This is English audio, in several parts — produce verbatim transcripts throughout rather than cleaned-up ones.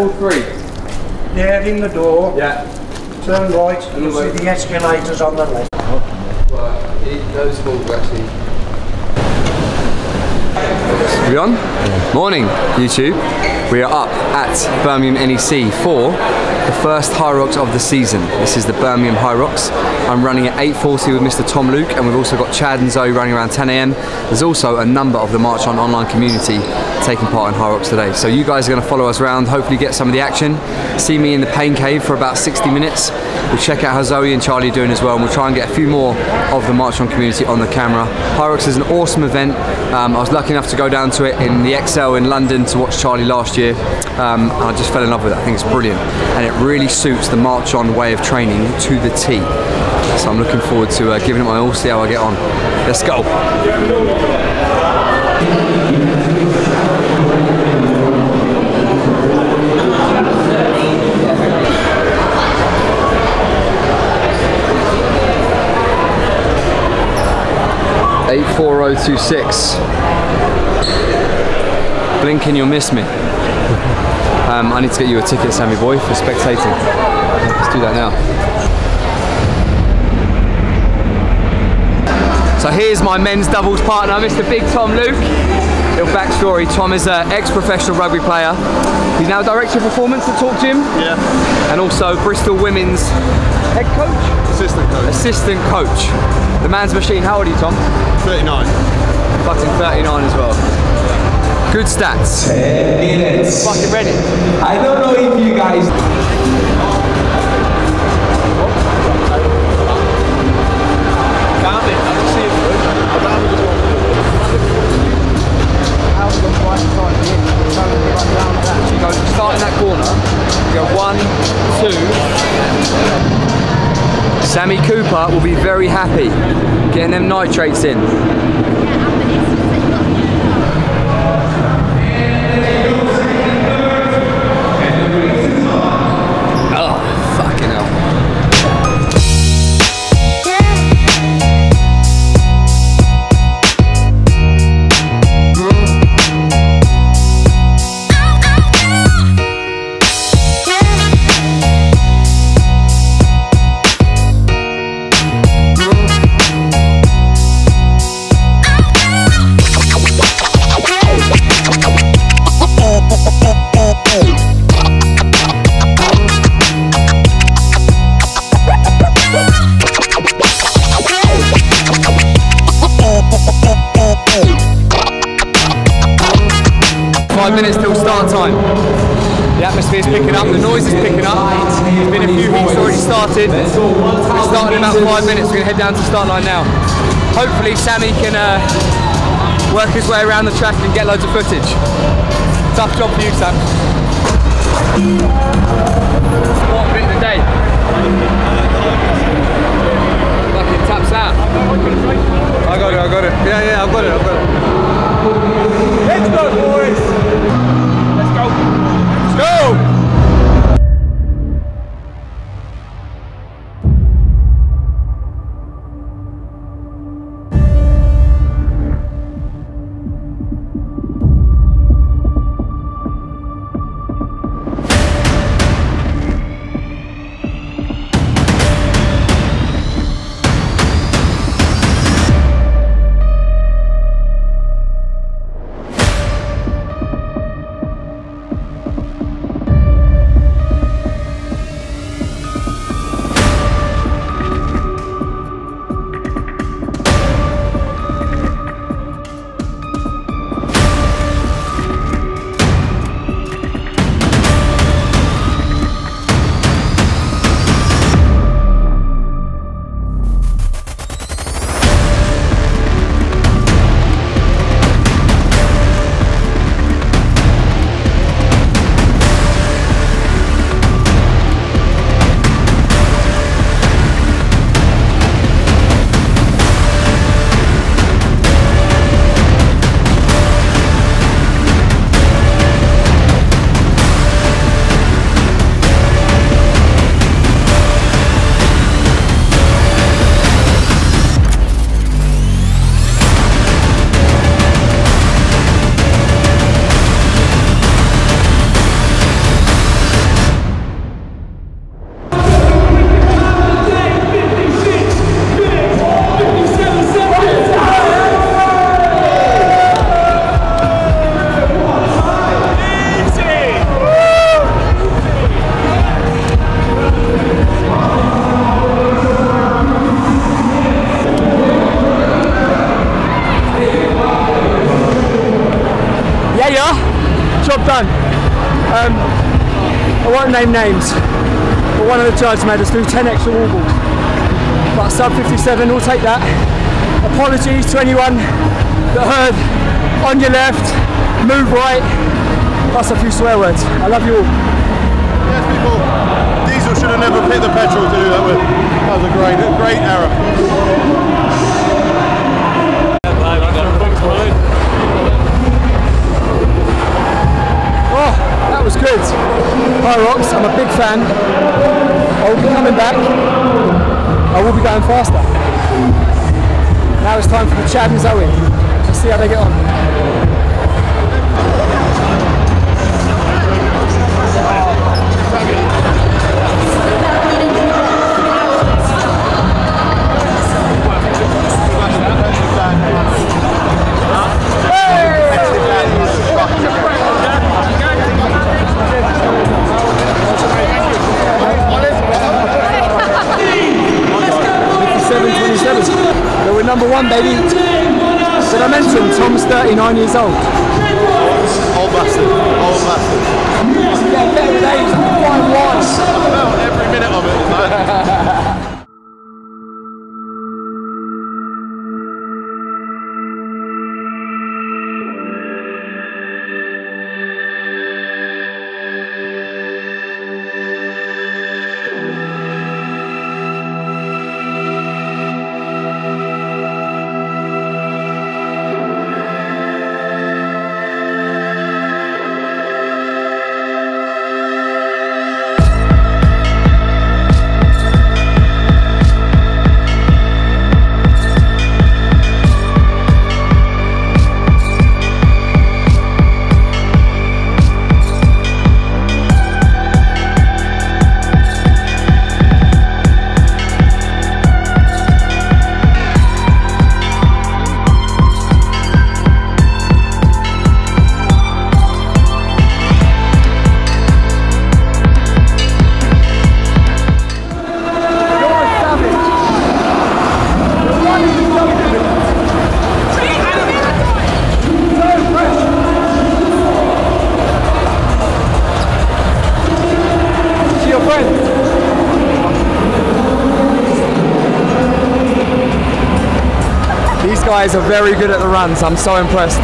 All three. Yeah, in the door. Yeah. Turn right. And you'll see the escalators on the left. Well, it goes full wetty. We on? Yeah. Morning, YouTube. We are up at Birmingham N E C for the first Hyrox of the season. This is the Birmingham Hyrox. I'm running at eight forty with Mister Tom Luke, and we've also got Chad and Zoe running around ten A M. There's also a number of the March On online community taking part in Hyrox today. So you guys are going to follow us around, hopefully get some of the action. See me in the pain cave for about sixty minutes. We'll check out how Zoe and Charlie are doing as well, and we'll try and get a few more of the March On community on the camera. Hyrox is an awesome event. Um, I was lucky enough to go down to it in the X L in London to watch Charlie last year. Um, and I just fell in love with it. I think it's brilliant. And it really suits the March On way of training to the T. So I'm looking forward to uh, giving it my all, see how I get on. Let's go. eight four oh two six. Blink and you'll miss me. Um, I need to get you a ticket, Sammy boy, for spectating. Let's do that now. So here's my men's doubles partner, Mister Big Tom Luke. Little backstory, Tom is an ex-professional rugby player. He's now Director of Performance at Talk Gym. Yeah. And also Bristol Women's head coach? Assistant coach. Assistant coach. The man's machine. How old are you, Tom? thirty-nine. Fucking thirty-nine as well. Good stats. ten minutes. Fucking ready. I don't know if you guys. You go start in that corner. You go one, two. Sammy Cooper will be very happy getting them nitrates in. Minutes till start time. The atmosphere is picking up, the noise is picking up. There's been a few heats already started. We started in about five minutes, we're going to head down to the start line now. Hopefully Sammy can uh, work his way around the track and get loads of footage. Tough job for you, Sam. What bit of the day? Fucking taps out. I got it, I got it. Yeah, yeah, I've got it, I've got it. Let's go, boys! Let's go! Let's go! I won't name names, but one of the charges made us do ten extra wall balls. But sub fifty-seven, we'll take that. Apologies to anyone that heard on your left, move right, plus a few swear words. I love you all. Yes, people, Diesel should have never picked the petrol to do that with. That was a great, a great error. Was good. Hyrox, I'm a big fan. I will be coming back. I will be going faster. Now it's time for the Chad and Zoe. Let's see how they get on. Number one, baby. Did I mention Tom's thirty-nine years old? Old bastard. Old bastard. He's getting better with age. Why watch? I don't know, every minute of it. Guys are very good at the runs. I'm so impressed.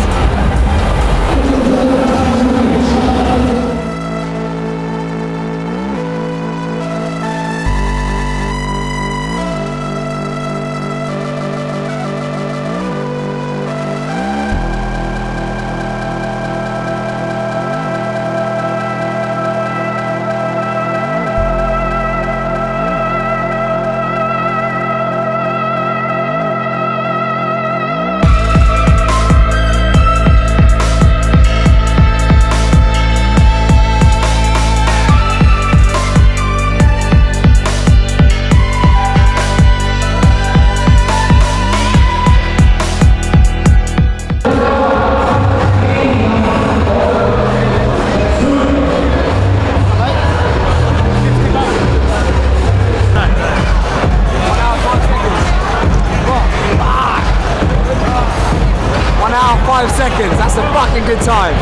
Seconds, that's a fucking good time.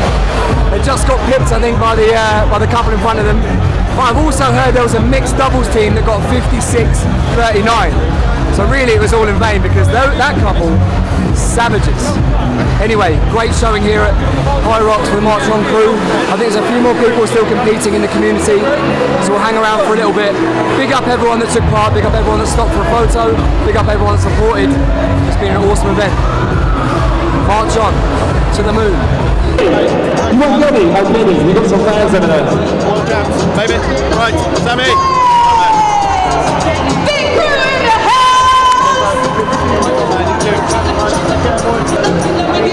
They just got pipped, I think, by the uh, by the couple in front of them. But I've also heard there was a mixed doubles team that got fifty-six thirty-nine. So really it was all in vain because that, that couple, savages. Anyway, great showing here at Hyrox for the March On crew. I think there's a few more people still competing in the community, so we'll hang around for a little bit. Big up everyone that took part, big up everyone that stopped for a photo, big up everyone that supported. It's been an awesome event. March on to the moon. You want money? As many. We got some fans over there. One jab, baby. Right, Sammy. Big crew in the house.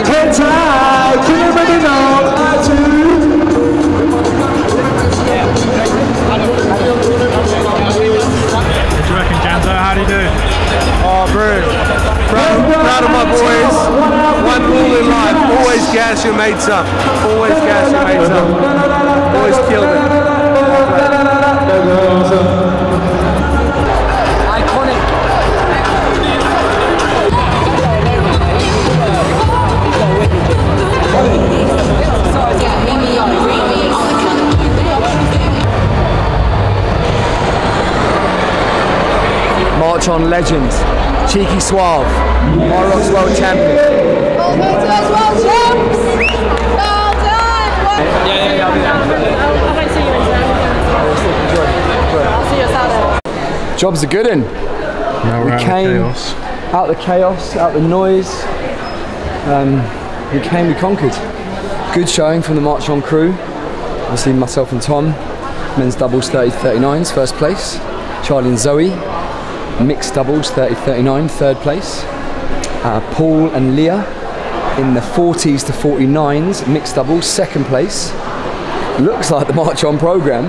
Head high, keep it up. What do you reckon, Janzo? How do you do? Oh, bro. Proud, proud of my boys. One rule in life: always gas your mates up. Always gas your mates up. Always kill them. Iconic. watch on legends. Cheeky Suave, Hyrox world champion. All me to those world champs! Well done! Yeah, yeah, yeah, I'll be there. I won't see you later. I'll see you Saturday. Job's a good one. Now we're we out came of chaos. Out the chaos, out the noise. Um, we came, we conquered. Good showing from the March On crew. Obviously myself and Tom, men's doubles thirty thirty-nines, first place. Charlie and Zoe, mixed doubles thirty thirty-nine, third place. Uh, Paul and Leah in the forties to forty-nines, mixed doubles, second place. Looks like the March On program.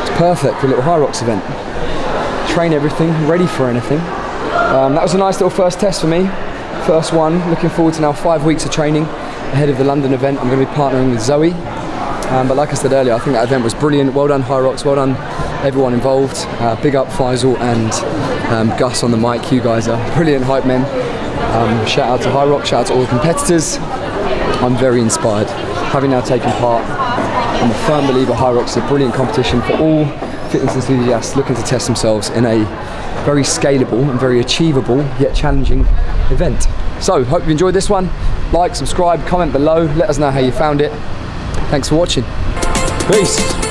It's perfect for a little Hyrox event. Train everything, ready for anything. Um, that was a nice little first test for me. First one, looking forward to now five weeks of training ahead of the London event. I'm going to be partnering with Zoe. Um, but like I said earlier, I think that event was brilliant. Well done Hyrox, well done everyone involved. Uh, big up Faisal and um, Gus on the mic. You guys are brilliant hype men. Um, shout out to Hyrox, shout out to all the competitors. I'm very inspired. Having now taken part, I'm a firm believer Hyrox is a brilliant competition for all fitness enthusiasts looking to test themselves in a very scalable and very achievable yet challenging event. So, hope you enjoyed this one. Like, subscribe, comment below, let us know how you found it. Thanks for watching. Peace.